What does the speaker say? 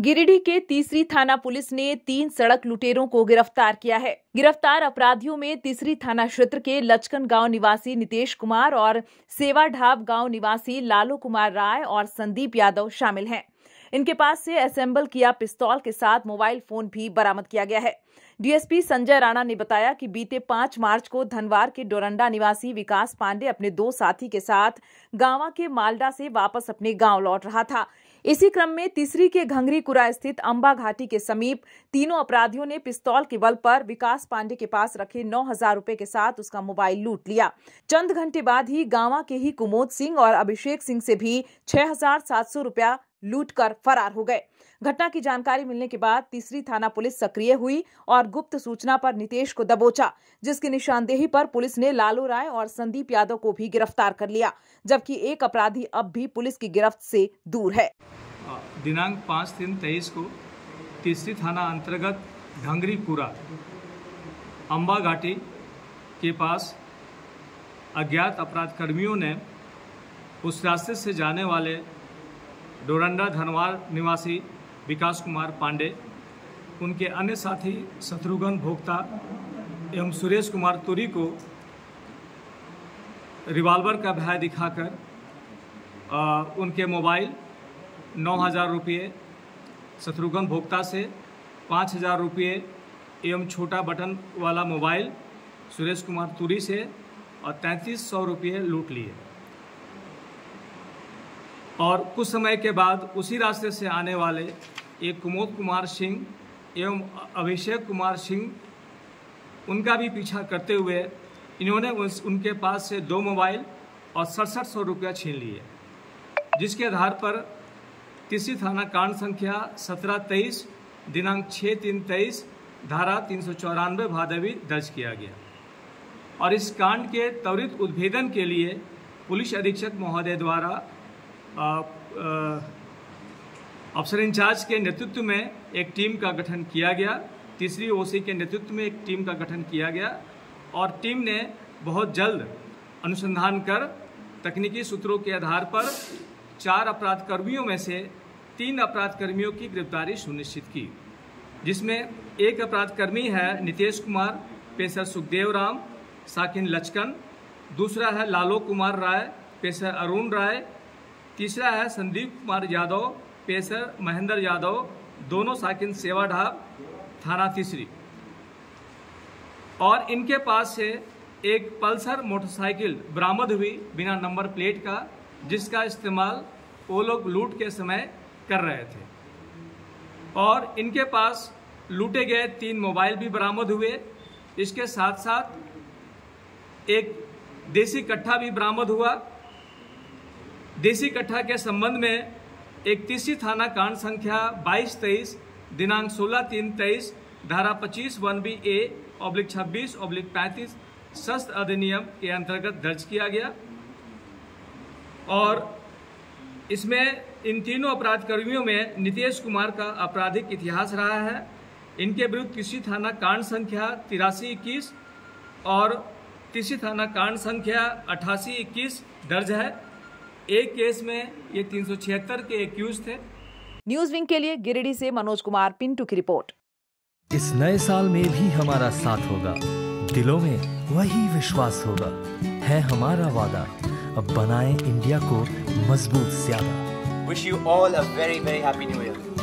गिरिडीह के तीसरी थाना पुलिस ने 3 सड़क लुटेरों को गिरफ्तार किया है। गिरफ्तार अपराधियों में तीसरी थाना क्षेत्र के लचकन गांव निवासी नीतीश कुमार और सेवाढाब गांव निवासी लालू कुमार राय और संदीप यादव शामिल हैं। इनके पास से असेंबल किया पिस्तौल के साथ मोबाइल फोन भी बरामद किया गया है। डीएसपी संजय राणा ने बताया कि बीते 5 मार्च को धनवार के डोरंडा निवासी विकास पांडे अपने 2 साथी के साथ गांवा के मालडा से वापस अपने गांव लौट रहा था। इसी क्रम में तीसरी के घंगरीकुरा स्थित अम्बा घाटी के समीप तीनों अपराधियों ने पिस्तौल के बल पर विकास पांडे के पास रखे 9,000 रुपए के साथ उसका मोबाइल लूट लिया। चंद घंटे बाद ही गांवा के ही कुमोद सिंह और अभिषेक सिंह से भी 6,700 रुपया लूटकर फरार हो गए। घटना की जानकारी मिलने के बाद तीसरी थाना पुलिस सक्रिय हुई और गुप्त सूचना पर नीतीश को दबोचा, जिसकी निशानदेही पर पुलिस ने लालू राय और संदीप यादव को भी गिरफ्तार कर लिया, जबकि एक अपराधी अब भी पुलिस की गिरफ्त से दूर है। दिनांक 5/3/23 को तीसरी थाना अंतर्गत घंगरीपुरा अम्बा घाटी के पास अज्ञात अपराध कर्मियों ने उस रास्ते से जाने वाले डोरंडा धनवार निवासी विकास कुमार पांडे, उनके अन्य साथी शत्रुघ्न भोक्ता एवं सुरेश कुमार तुरी को रिवाल्वर का भय दिखाकर उनके मोबाइल 9,000 रुपये, शत्रुघ्न भोक्ता से 5,000 रुपये एवं छोटा बटन वाला मोबाइल सुरेश कुमार तुरी से और 3,300 रुपये लूट लिए। और कुछ समय के बाद उसी रास्ते से आने वाले एक कुमोद कुमार सिंह एवं अभिषेक कुमार सिंह, उनका भी पीछा करते हुए इन्होंने उनके पास से 2 मोबाइल और 6,700 रुपया छीन लिए, जिसके आधार पर तीसरी थाना कांड संख्या 17/23 दिनांक 6/3/23 धारा 394 भादवी दर्ज किया गया। और इस कांड के त्वरित उद्भेदन के लिए पुलिस अधीक्षक महोदय द्वारा अफसर इंचार्ज के नेतृत्व में एक टीम का गठन किया गया, तीसरी ओसी के नेतृत्व में एक टीम का गठन किया गया और टीम ने बहुत जल्द अनुसंधान कर तकनीकी सूत्रों के आधार पर 4 अपराधकर्मियों में से 3 अपराधकर्मियों की गिरफ्तारी सुनिश्चित की, जिसमें एक अपराधकर्मी है नीतीश कुमार पेशा सुखदेव राम साकिन लचकन, दूसरा है लालू कुमार राय पेशा अरुण राय, तीसरा है संदीप कुमार यादव पेशर महेंद्र यादव, दोनों साकिन सेवाढाब थाना तीसरी। और इनके पास से एक पल्सर मोटरसाइकिल बरामद हुई बिना नंबर प्लेट का, जिसका इस्तेमाल वो लोग लूट के समय कर रहे थे। और इनके पास लूटे गए 3 मोबाइल भी बरामद हुए। इसके साथ साथ एक देसी कट्ठा भी बरामद हुआ। देसी कट्ठा के संबंध में 31 थाना कांड संख्या 22/23 दिनांक 16/3/23 धारा 25(1)/A/26/35 शस्त्र अधिनियम के अंतर्गत दर्ज किया गया। और इसमें इन तीनों अपराधकर्मियों में नीतीश कुमार का आपराधिक इतिहास रहा है। इनके विरुद्ध तीसरी थाना कांड संख्या 83/21 और तीसरी थाना कांड संख्या 88/21 दर्ज है। एक केस में ये 376 के एक्यूज थे। न्यूज विंग के लिए गिरिडीह से मनोज कुमार पिंटू की रिपोर्ट। इस नए साल में भी हमारा साथ होगा, दिलों में वही विश्वास होगा, है हमारा वादा, अब बनाएं इंडिया को मजबूत ज्यादा। Wish you all a very very happy new year.